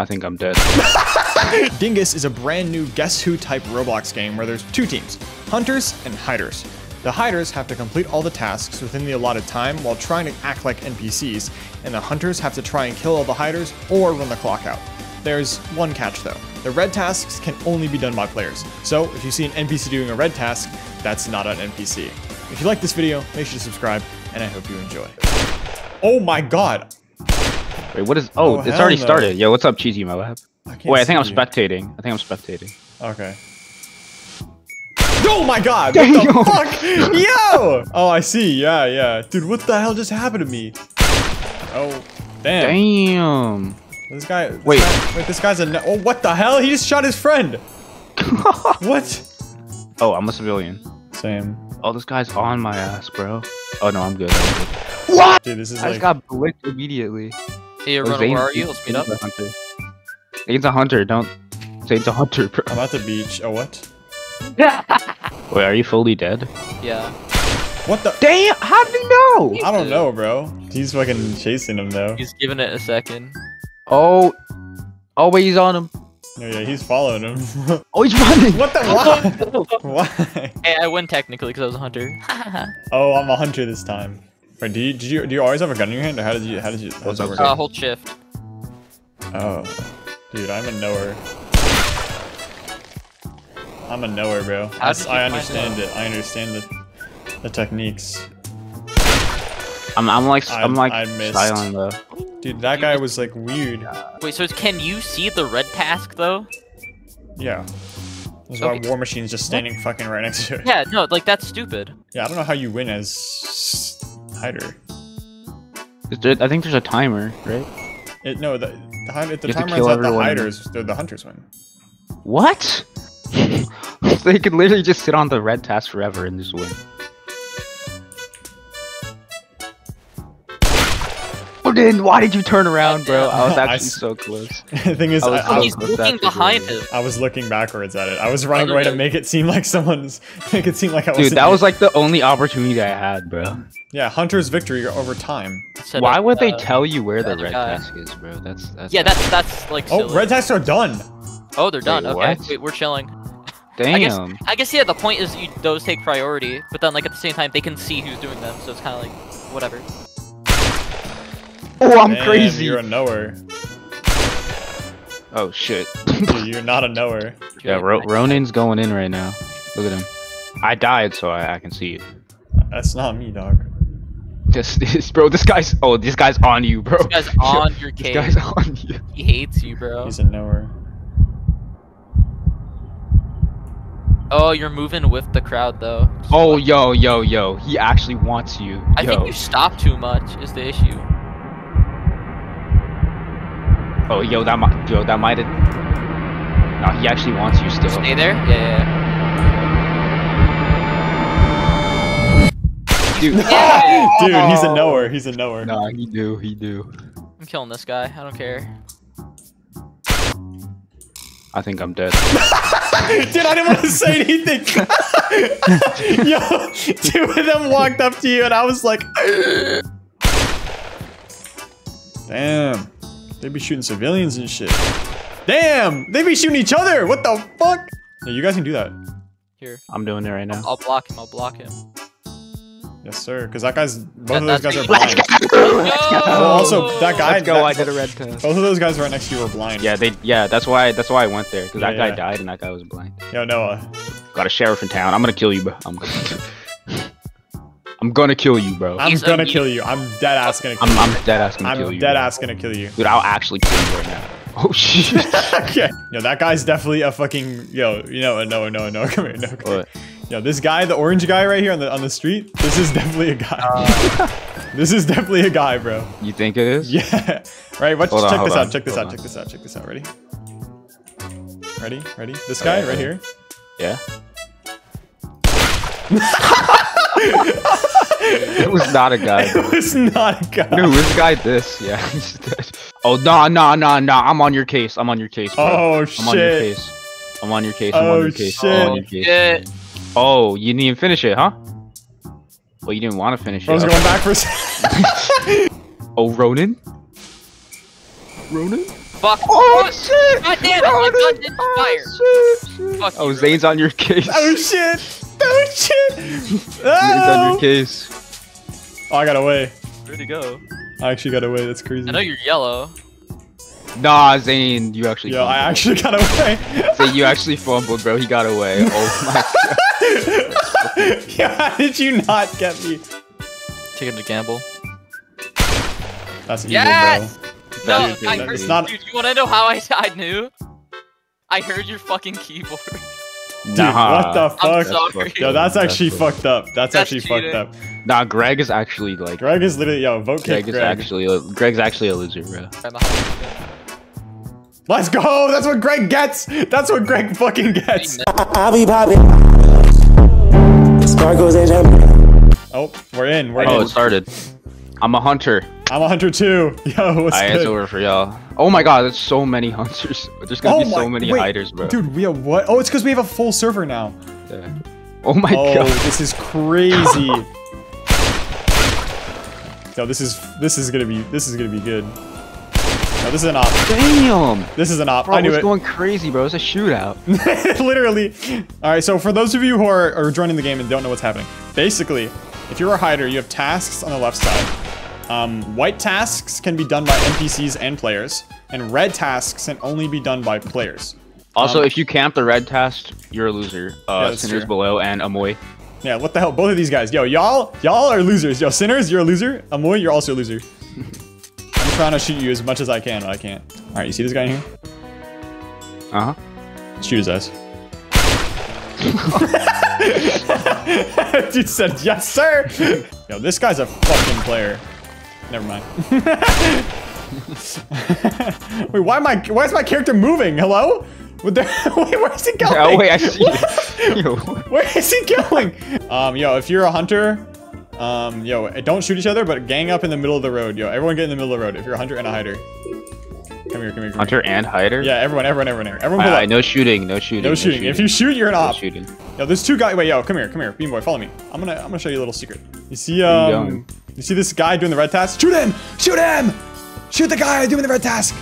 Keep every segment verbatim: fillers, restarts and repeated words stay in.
I think I'm dead. Dingus is a brand new Guess Who type Roblox game where there's two teams, hunters and hiders. The hiders have to complete all the tasks within the allotted time while trying to act like N P Cs, and the hunters have to try and kill all the hiders or run the clock out. There's one catch though. The red tasks can only be done by players, so if you see an N P C doing a red task, that's not an N P C. If you like this video, make sure to subscribe, and I hope you enjoy. Oh my god! Wait, what is- oh, oh it's already no. started. Yo, what's up, Cheesy Moab? I Wait, I think I'm you. spectating. I think I'm spectating. Okay. Oh my god! What the fuck? Yo! Oh, I see. Yeah, yeah. Dude, what the hell just happened to me? Oh, damn. Damn. This guy. This wait. Guy, wait, this guy's a. Oh, what the hell? He just shot his friend. What? Oh, I'm a civilian. Same. Oh, this guy's on my ass, bro. Oh no, I'm good. I'm good. What? Dude, this is I like... just got blicked immediately. Hey, Ronin, where are you? Let's meet up. Zane's a hunter. Don't. Zane's a hunter, bro. I'm at the beach. Oh, what? Wait, are you fully dead? Yeah. What the? Damn! How did he know? I don't know, bro. He's fucking chasing him though. He's giving it a second. Oh, oh wait, he's on him. Oh, yeah, he's following him. Oh, he's running! What the fuck? Why? Why? Hey, I win technically because I was a hunter. Oh, I'm a hunter this time. Wait, do you, do you do you always have a gun in your hand, or how did you how did you? How did uh, hold shift. Oh, dude, I'm a knower. I'm a knower, bro. I, I understand it. I understand the the techniques. I'm I'm like I, I'm like silent though. Dude, that guy was like weird. Wait, so can you see the red task though? Yeah. That's why War Machine's just standing fucking right next to it. Yeah, no, like that's stupid. Yeah, I don't know how you win as hider. There, I think there's a timer, right? It, no, the, the, the timer is not the hiders, they're the hunters win. What? So you could literally just sit on the red task forever and just win. Why did you turn around, bro? I was actually I, so close. The thing is, I was, I, I was he's looking behind him. I was looking backwards at it. I was running away to make it seem like someone's, make it seem like I was. Dude, that was like the only opportunity I had, bro. Yeah, hunter's victory over time. Instead Why of, would uh, they tell you where the red guy. task is, bro? That's, that's yeah, that's that's like. Silly. Oh, red tasks are done. Oh, they're done. Wait, okay, what? Wait, we're chilling. Damn. I guess, I guess yeah. The point is, you, those take priority, but then like at the same time, they can see who's doing them, so it's kind of like whatever. Oh, I'm Damn, crazy. You're a knower. Oh shit. Dude, you're not a knower. Yeah, Ro Ronin's going in right now. Look at him. I died, so I, I can see it. That's not me, dog. This, this, bro. This guy's. Oh, this guy's on you, bro. This guy's on your case. This guy's on you. He hates you, bro. He's a knower. Oh, you're moving with the crowd, though. Just oh, watch. yo, yo, yo. He actually wants you. I yo. think you stop too much is the issue. Oh, yo, that might, yo, that might have. No, he actually wants you still. Stay there? Yeah, yeah, yeah. Dude. Yeah! Dude, he's a knower. He's a knower. Nah, he do, he do. I'm killing this guy. I don't care. I think I'm dead. Dude, I didn't want to say anything. Yo, two of them walked up to you, and I was like, damn. They be shooting civilians and shit. Damn! They be shooting each other! What the fuck? Yeah, you guys can do that. Here. I'm doing it right now. I'll block him, I'll block him. Yes, sir. Because that guy's... Both that, of those guys me. are blind. Let's go! Let's go! Well, also, that guy... Let's go, that, I did a red test. Both of those guys right next to you were blind. Yeah, they. Yeah, that's why That's why I went there. Because yeah, that guy yeah. died and that guy was blind. Yo, Noah. Got a sheriff in town. I'm gonna kill you, bro. I'm gonna... I'm gonna kill you, bro. I'm He's gonna kill you. I'm dead ass gonna kill I'm, you. I'm dead ass gonna I'm kill you. I'm dead bro. ass gonna kill you. Dude, I'll actually kill you right now. Oh shit. Okay. Yo, that guy's definitely a fucking yo. You know, no, no, no. Come here, no. Come what? Here. Yo, this guy, the orange guy right here on the on the street. This is definitely a guy. Uh, this is definitely a guy, bro. You think it is? Yeah. Right. Watch. Hold check on, this on, out. Check this out. On. Check this out. Check this out. Ready? Ready? Ready? This guy okay. right here. Yeah. It was not a guy. It dude. was not a guy. Dude, this guy this. Yeah, he's dead. Oh, nah, nah, nah, nah. I'm on your case. I'm on your case, bro. Oh, I'm shit. I'm on your case. I'm on your case. I'm oh, on your case. Shit. I'm on your case. Shit. Oh, you didn't even finish it, huh? Well, you didn't want to finish it. I was okay. going back for a second. Oh, Ronin? Ronin? Fuck. Oh, oh shit! God damn it! My gun didn't fire. Fuck you, oh, Zane's on your case. Oh shit! Oh shit! Zane's on your case. Oh, I got away. Where'd he go? I actually got away. That's crazy. I know you're yellow. Nah, Zane, you actually. Yo, fumbled. I actually got away. So you actually fumbled, bro. He got away. Oh my god. Yeah, how did you not get me? Take him to Campbell. That's evil, yes! Bro. No, I heard, it's not... Dude, you wanna know how I, I knew? I heard your fucking keyboard. Dude, nah, what the fuck? That's yo, that's actually that's fucked up. That's, that's actually cheating. fucked up. Nah, Greg is actually like. Greg is literally yo. Vote Greg kick Greg. Is actually a, Greg's actually a loser, bro. Let's go. That's what Greg gets. That's what Greg fucking gets. I'll be popping. Oh, we're in. We're oh, in. Oh, it started. I'm a hunter. I'm a hunter too. Yo, what's Alright, it's over for y'all. Oh my god, there's so many hunters. There's gonna oh be so many wait, hiders, bro. Dude, we have what? Oh, it's because we have a full server now. Yeah. Oh my oh, god. This is crazy. Yo, this is this is gonna be this is gonna be good. No, this is an op. Damn! This is an op. Bro, I knew it. It's going crazy, bro. It's a shootout. Literally. Alright, so for those of you who are, are joining the game and don't know what's happening, basically, if you're a hider, you have tasks on the left side. Um, white tasks can be done by N P Cs and players, and red tasks can only be done by players. Also, um, if you camp the red task, you're a loser. Uh, yeah, Sinners true. Below and Amoy. Yeah, what the hell? Both of these guys. Yo, y'all y'all are losers. Yo, Sinners, you're a loser. Amoy, you're also a loser. I'm trying to shoot you as much as I can, but I can't. All right, you see this guy in here? Uh-huh. Shoot his ass. Dude said, yes, sir. Yo, this guy's a fucking player. Never mind. Wait, why am I? Why is my character moving? Hello? Wait, where is he going? Oh wait, I see you. Where is he going? Um, yo, if you're a hunter, um, yo, don't shoot each other, but gang up in the middle of the road, yo. Everyone get in the middle of the road. If you're a hunter and a hider, come here, come here. Come hunter here. and hider? Yeah, everyone, everyone, everyone, everyone. everyone uh, no shooting, no shooting. No shooting. No shooting. If you shoot, you're an op. No shooting. Yo, there's two guys. Wait, yo, come here, come here, Bean Boy, follow me. I'm gonna, I'm gonna show you a little secret. You see, um. You see this guy doing the red task? Shoot him! Shoot him! Shoot the guy doing the red task!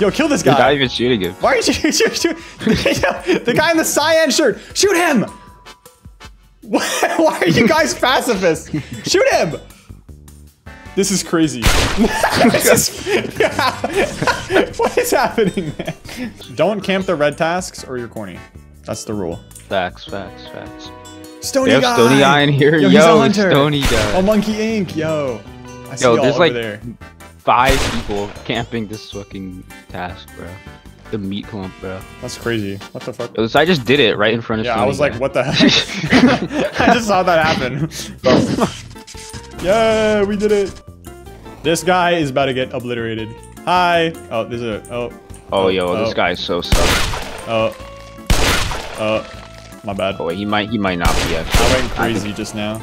Yo, kill this guy! You're not even shooting him. Why are you shooting? Shoot, shoot. The guy in the cyan shirt! Shoot him! Why are you guys pacifists? Shoot him! This is crazy. This is, yeah. What is happening, man? Don't camp the red tasks or you're corny. That's the rule. Facts, facts, facts. Stony Guy! Stony Guy in here. Yo, yo Stony Guy. Oh, Monkey Ink, yo. I see yo, there's over like there. five people camping this fucking task, bro. The meat clump, bro. That's crazy. What the fuck? Was, I just did it right in front of. Yeah, Stony I was guy. like, what the heck? I just saw that happen. Yeah, we did it. This guy is about to get obliterated. Hi. Oh, there's a. Oh. Oh, oh yo, oh. This guy is so stuck. Oh. Oh. My bad. Oh, wait, he might, he might not be actually. I went crazy just now.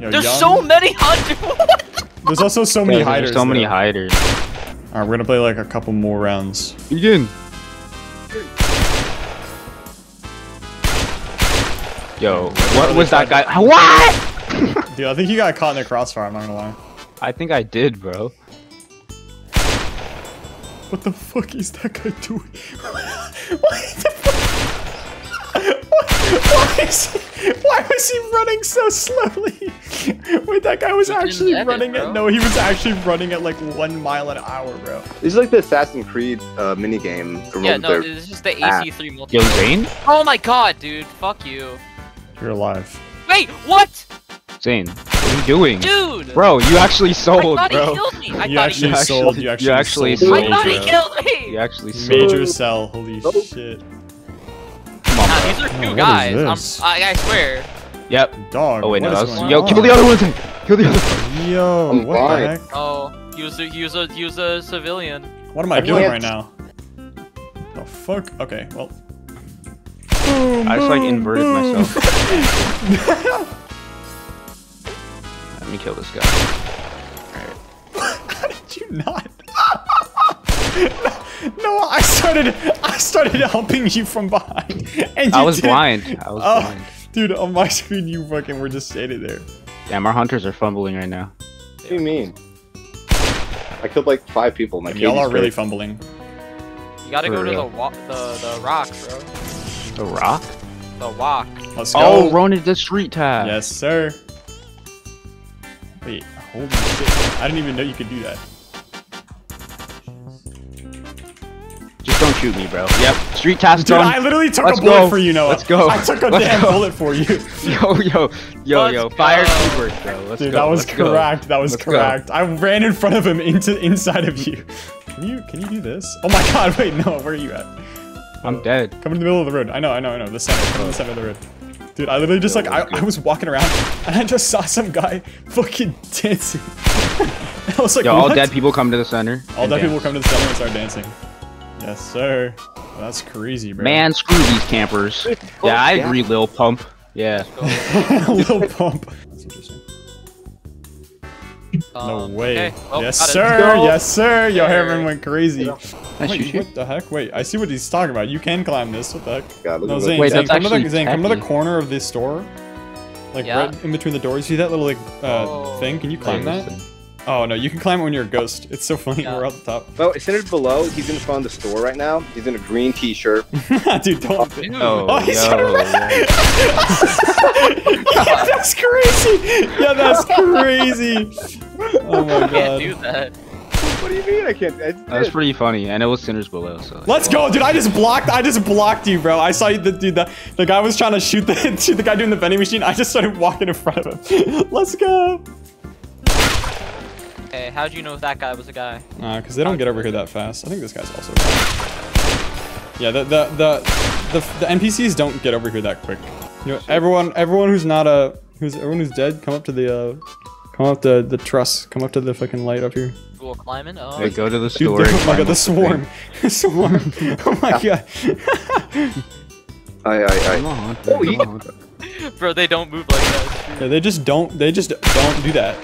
Yo, there's young. so many hunters. There's also so many yeah, hiders. There's so many though. hiders. All right, we're gonna play like a couple more rounds. Begin. Yo, what was that guy? What? Dude, I think you got caught in the crossfire. I'm not gonna lie. I think I did, bro. What the fuck is that guy doing? What the fuck? Why is he, why was he running so slowly? Wait, that guy was He's actually running it, at no, he was actually running at like one mile an hour, bro. This is like the Assassin's Creed uh, minigame. Yeah, no, dude, this is the A C three multiplayer. Yo, Zane? Oh my god, dude, fuck you. You're alive. Wait, what? Zane, what are you doing? Dude! Bro, you actually sold, I bro. I thought he killed me. I you thought actually he sold, you actually, you actually sold. sold. I thought he killed me. You actually sold. Major sell, holy oh. shit. Nah, these are two oh, guys. I'm, I, I swear. Yep. Dog. Oh wait, no. That was, yo, on? kill the other one. Kill the other. Yo, I'm what fine. the heck? Oh, use a, use a, use a civilian. What am I, I doing can't... right now? The fuck? Okay, well. Boom, I just like inverted boom. myself. Let me kill this guy. All right. How did you not? No, I started. I started helping you from behind. And you I was didn't. blind. I was oh, blind. Dude, on my screen, you fucking were just standing there. Damn, our hunters are fumbling right now. What do you mean? I killed like five people. Y'all are really fumbling. You gotta For go to the, wa the the rock, bro. The rock? The walk. Let's go. Oh, Ronin the street tag. Yes, sir. Wait, holy shit. I didn't even know you could do that. Just don't shoot me, bro. Yep. Street task done. I literally took Let's a bullet go. for you, Noah. Let's go. I took a Let's damn go. bullet for you. Yo, yo, yo, Let's yo. Go. Fire keywords, bro. Let's Dude, go. That was Let's correct. Go. That was Let's correct. Go. I ran in front of him into inside of you. Can you can you do this? Oh my God! Wait, Noah, where are you at? I'm dead. Come in the middle of the road. I know, I know, I know. The center. Come in the center of the road. Dude, I literally just yo, like I, I was walking around and I just saw some guy fucking dancing. I was like, yo, what? all dead people come to the center. All dead dance. people come to the center and start dancing. Yes, sir. Well, that's crazy, bro. Man, screw these campers. Yeah, I agree, Lil Pump. Yeah. Lil Pump. That's interesting. No um, way. Okay. Well, yes, sir. yes, sir. Yes, sir. Yo, Herman went crazy. Wait, what the heck? Wait, I see what he's talking about. You can climb this. What the heck? God, no, Zane, Wait, Zane, come, to the, Zane come to the corner of this store. Like, yeah. right in between the doors. See that little, like, uh, oh, thing? Can you climb that? Oh, no, you can climb it when you're a ghost. It's so funny. Yeah. We're at the top. Oh, it's centered below. He's in front of the store right now. He's in a green t-shirt. Dude, don't. Oh, no. oh he's no. yeah, that's crazy. Yeah, that's crazy. Oh, my God. I can't do that. What do you mean I can't? I that was pretty funny, and it was centered below. So. Let's go, dude. I just blocked. I just blocked you, bro. I saw you, the, dude. The, the guy was trying to shoot the, shoot the guy doing the vending machine. I just started walking in front of him. Let's go. Hey, how'd you know that guy was a guy? Uh, cause they don't get over here that fast. I think this guy's also a guy. Yeah, the, the, the, the, the N P Cs don't get over here that quick. You know, everyone, everyone who's not a, who's, everyone who's dead, come up to the, uh, come up to the truss, come up to the fucking light up here. Cool, climbing, oh. Hey, go to the store. Oh my God, the swarm, the swarm. Oh my God. Aye, aye, aye. Bro, they don't move like that. Yeah, they just don't, they just don't do that.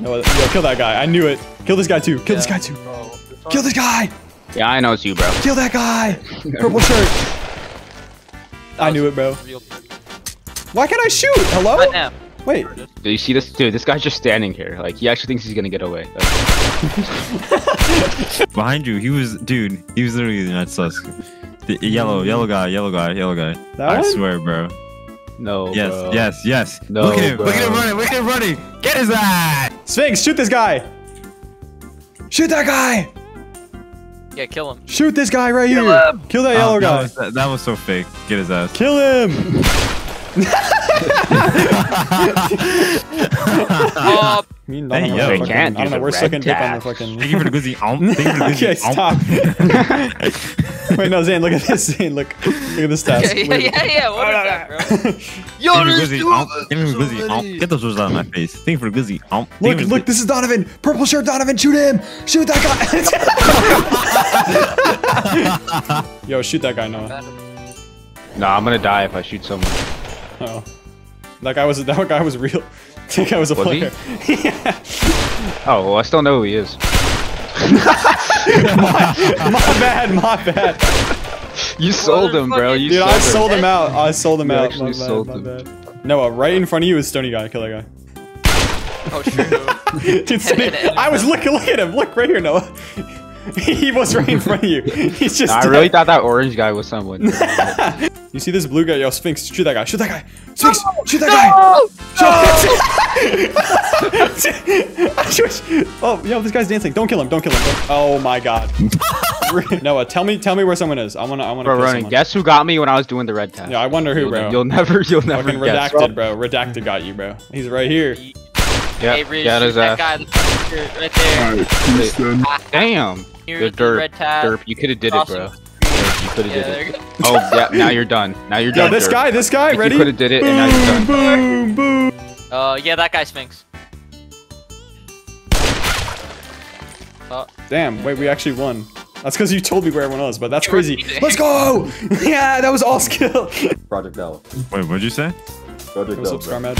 No, yo, kill that guy. I knew it. Kill this guy too. Kill yeah, this guy too. Bro. Kill this guy. Yeah, I know it's you, bro. Kill that guy. Purple shirt. I knew it, bro. Why can't I shoot? Hello? I am. Wait. Do you see this? Dude, this guy's just standing here. Like, he actually thinks he's gonna get away. Behind you, he was, dude, he was literally the nuts susk. The yellow, yellow guy, yellow guy, yellow guy. That I one? swear, bro. No, Yes, bro. yes, yes. No, look at him, bro. look at him running, look at him running. Get his ass! Sphinx, shoot this guy. Shoot that guy. Yeah, kill him. Shoot this guy right kill here. Him. Kill that yellow oh, guy. That was, that, that was so fake. Get his ass. Kill him. oh. Me and hey, yo, fucking, can't I don't know, we're sucking dick on the fucking... Thank you for the goosey. Okay, stop. Wait, no, Zane, look at this. Zane, look. Look at this task. Yeah, yeah, yeah, yeah. What is that, bro? Yo, there's two. Get those words out of my face. Thank you for the goosey. Look, look, this is Donovan. Purple shirt, Donovan. Shoot him. Shoot that guy. Yo, shoot that guy, Noah. Nah, I'm gonna die if I shoot someone. Uh oh. That guy was, that guy was real. I think I was a was player. yeah. Oh, well, I still know who he is. my, my bad, my bad. You sold him, bro. You Dude, sold I sold him. him out. I sold him you out. Actually my sold bad, him. My bad. Noah, right in front of you is Stony Guy. Kill that guy. Oh, sure. Dude, Stony, I was looking, look at him. Look right here, Noah. He was right in front of you. He's just. Nah, I really thought that orange guy was someone. You see this blue guy? Yo, Sphinx, shoot that guy! Shoot that guy! Sphinx, no! shoot that no! guy! Shoot no! Oh, yo, this guy's dancing. Don't kill him! Don't kill him! Don't... Oh my God! Noah, tell me, tell me where someone is. I wanna, I wanna. Bro, Ronin, guess who got me when I was doing the red tag? Yeah, I wonder who, bro. You'll never, you'll never. Fucking guess. Redacted, bro. Redacted got you, bro. He's right here. Yeah, hey, that is that guy right there. Right, damn. You're the derp, red tag. derp. You could have did awesome. it, bro. You could have yeah, did it. Oh, yeah, now you're done. Now you're done. Yo, this dirt. guy, this guy, ready? You could have did it, boom, and now you're done. Boom, boom. Uh, yeah, that guy Sphinx. Oh. Damn, wait, we actually won. That's because you told me where everyone was, but that's crazy. Let's go! Yeah, that was all skill. Project L. Wait, what'd you say? Project L. What's up, Scar-Med?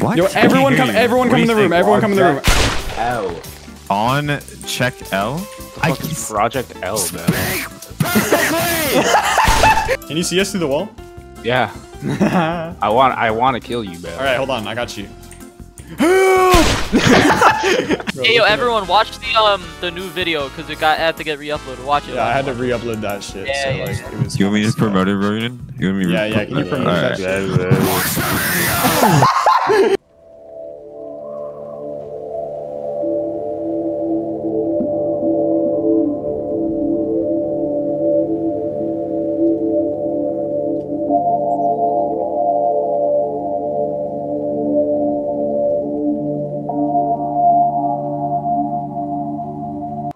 What? Yo, everyone come, everyone come in the room, everyone come in the room. L. On check L? I Project L, man. Can you see us through the wall? Yeah. I want I want to kill you, man. All right, hold on. I got you. bro. Hey, yo, everyone, up. watch the um the new video because it got I had to get re-uploaded. Watch it. Yeah, I had to re-upload that shit. Yeah, so, yeah, like, yeah. It was you want me to promote it, Ronin? You want me? Yeah, yeah. Can you promote that?